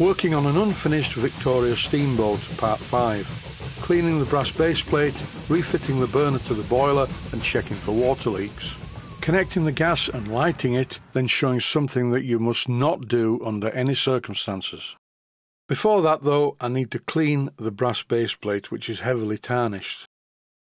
working on an unfinished Victoria Steamboat Part 5, cleaning the brass base plate, refitting the burner to the boiler and checking for water leaks, connecting the gas and lighting it, then showing something that you must not do under any circumstances. Before that though, I need to clean the brass base plate, which is heavily tarnished.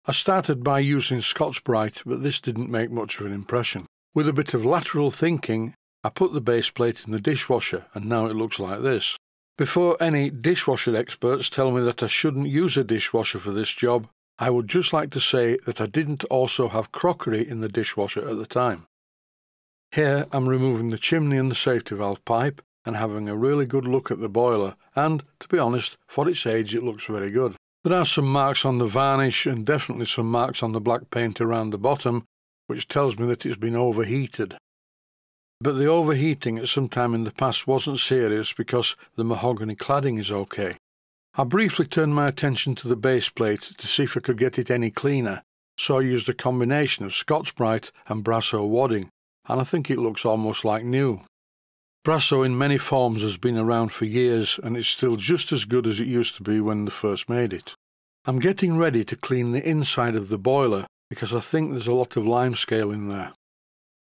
I started by using Scotchbrite, but this didn't make much of an impression. With a bit of lateral thinking, I put the base plate in the dishwasher, and now it looks like this. Before any dishwasher experts tell me that I shouldn't use a dishwasher for this job, I would just like to say that I didn't also have crockery in the dishwasher at the time. Here I'm removing the chimney and the safety valve pipe and having a really good look at the boiler, and, to be honest, for its age it looks very good. There are some marks on the varnish and definitely some marks on the black paint around the bottom, which tells me that it's been overheated. But the overheating at some time in the past wasn't serious because the mahogany cladding is okay. I briefly turned my attention to the base plate to see if I could get it any cleaner, so I used a combination of Scotchbrite and Brasso wadding, and I think it looks almost like new. Brasso in many forms has been around for years and it's still just as good as it used to be when they first made it. I'm getting ready to clean the inside of the boiler because I think there's a lot of limescale in there.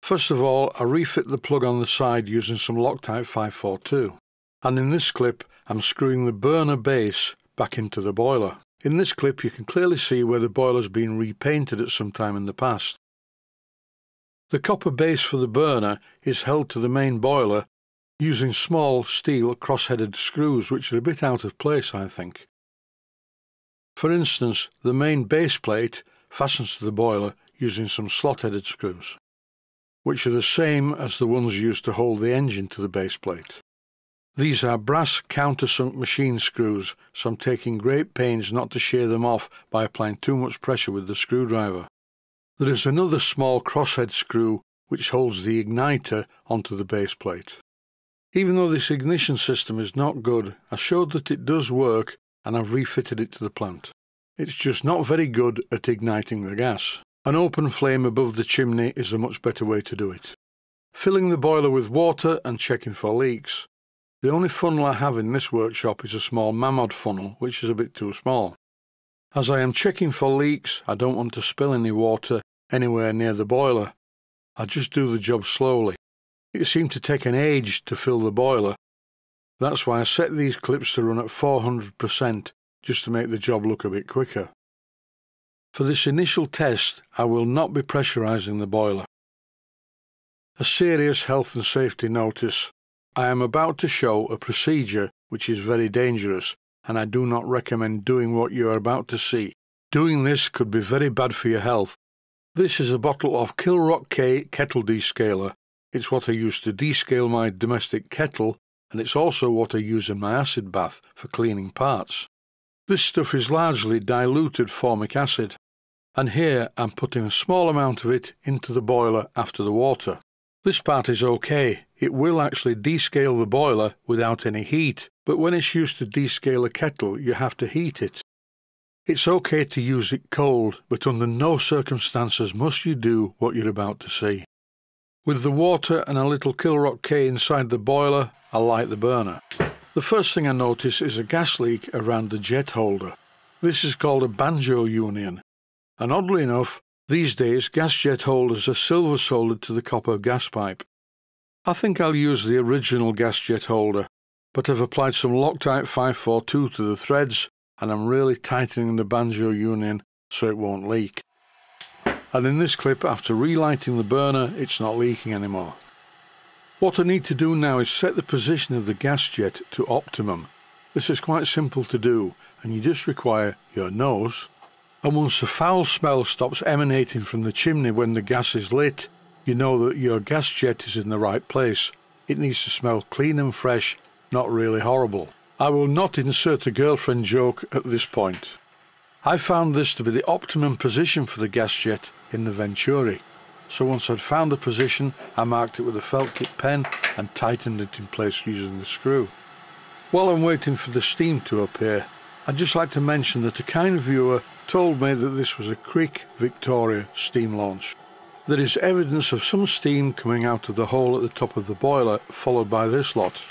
First of all, I refit the plug on the side using some Loctite 542, and in this clip I'm screwing the burner base back into the boiler. In this clip you can clearly see where the boiler's been repainted at some time in the past. The copper base for the burner is held to the main boiler using small steel cross-headed screws, which are a bit out of place I think. For instance, the main base plate fastens to the boiler using some slot-headed screws, which are the same as the ones used to hold the engine to the base plate. These are brass countersunk machine screws, so I'm taking great pains not to shear them off by applying too much pressure with the screwdriver. There is another small crosshead screw which holds the igniter onto the base plate. Even though this ignition system is not good, I showed that it does work and I've refitted it to the plant. It's just not very good at igniting the gas. An open flame above the chimney is a much better way to do it. Filling the boiler with water and checking for leaks. The only funnel I have in this workshop is a small mammoth funnel, which is a bit too small. As I am checking for leaks, I don't want to spill any water anywhere near the boiler. I just do the job slowly. It seemed to take an age to fill the boiler. That's why I set these clips to run at 400% just to make the job look a bit quicker. For this initial test, I will not be pressurising the boiler. A serious health and safety notice. I am about to show a procedure which is very dangerous, and I do not recommend doing what you are about to see. Doing this could be very bad for your health. This is a bottle of Kilrock K kettle descaler. It's what I use to descale my domestic kettle, and it's also what I use in my acid bath for cleaning parts. This stuff is largely diluted formic acid. And here I'm putting a small amount of it into the boiler after the water. This part is okay, it will actually descale the boiler without any heat, but when it's used to descale a kettle you have to heat it. It's okay to use it cold, but under no circumstances must you do what you're about to see. With the water and a little Kilrock K inside the boiler, I light the burner. The first thing I notice is a gas leak around the jet holder. This is called a banjo union. And oddly enough, these days gas jet holders are silver soldered to the copper gas pipe. I think I'll use the original gas jet holder, but I've applied some Loctite 542 to the threads and I'm really tightening the banjo union so it won't leak. And in this clip, after relighting the burner, it's not leaking anymore. What I need to do now is set the position of the gas jet to optimum. This is quite simple to do and you just require your nose. And once the foul smell stops emanating from the chimney when the gas is lit, you know that your gas jet is in the right place. It needs to smell clean and fresh, not really horrible. I will not insert a girlfriend joke at this point. I found this to be the optimum position for the gas jet in the Venturi. So once I'd found the position, I marked it with a felt tip pen and tightened it in place using the screw. While I'm waiting for the steam to appear, I'd just like to mention that a kind viewer told me that this was a Krick Victoria Steam Launch. There is evidence of some steam coming out of the hole at the top of the boiler, followed by this lot.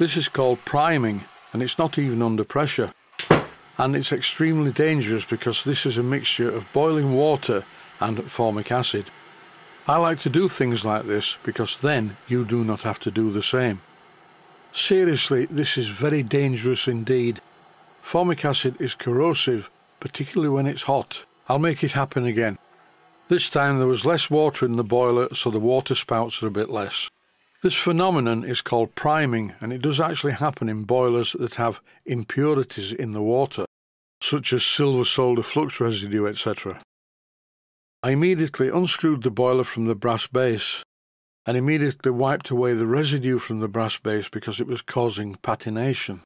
This is called priming, and it's not even under pressure. And it's extremely dangerous because this is a mixture of boiling water and formic acid. I like to do things like this because then you do not have to do the same. Seriously, this is very dangerous indeed. Formic acid is corrosive, particularly when it's hot. I'll make it happen again. This time there was less water in the boiler, so the water spouts are a bit less. This phenomenon is called priming, and it does actually happen in boilers that have impurities in the water, such as silver solder flux residue, etc. I immediately unscrewed the boiler from the brass base and immediately wiped away the residue from the brass base because it was causing patination.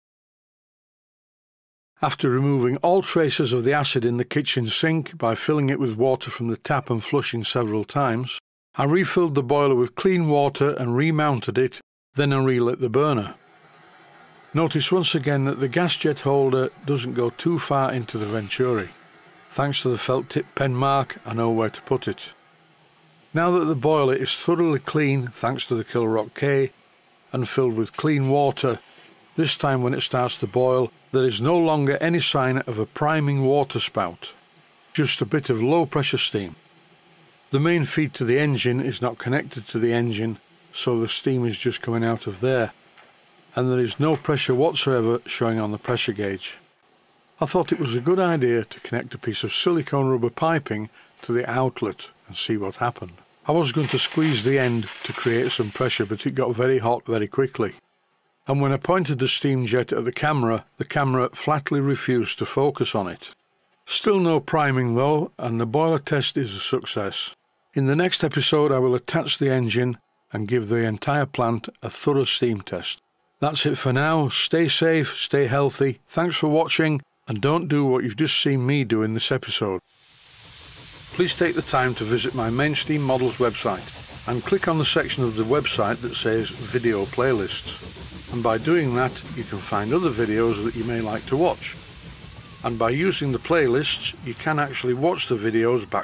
After removing all traces of the acid in the kitchen sink by filling it with water from the tap and flushing several times, I refilled the boiler with clean water and remounted it, then I relit the burner. Notice once again that the gas jet holder doesn't go too far into the Venturi. Thanks to the felt tip pen mark, I know where to put it. Now that the boiler is thoroughly clean, thanks to the Kilrock K, and filled with clean water, this time when it starts to boil, there is no longer any sign of a priming water spout, just a bit of low pressure steam. The main feed to the engine is not connected to the engine, so the steam is just coming out of there, and there is no pressure whatsoever showing on the pressure gauge. I thought it was a good idea to connect a piece of silicone rubber piping to the outlet and see what happened. I was going to squeeze the end to create some pressure, but it got very hot very quickly. And when I pointed the steam jet at the camera flatly refused to focus on it. Still no priming though, and the boiler test is a success. In the next episode I will attach the engine and give the entire plant a thorough steam test. That's it for now. Stay safe, stay healthy, thanks for watching, and don't do what you've just seen me do in this episode. Please take the time to visit my main Steam Models website and click on the section of the website that says Video Playlists. And by doing that, you can find other videos that you may like to watch. And by using the playlists, you can actually watch the videos back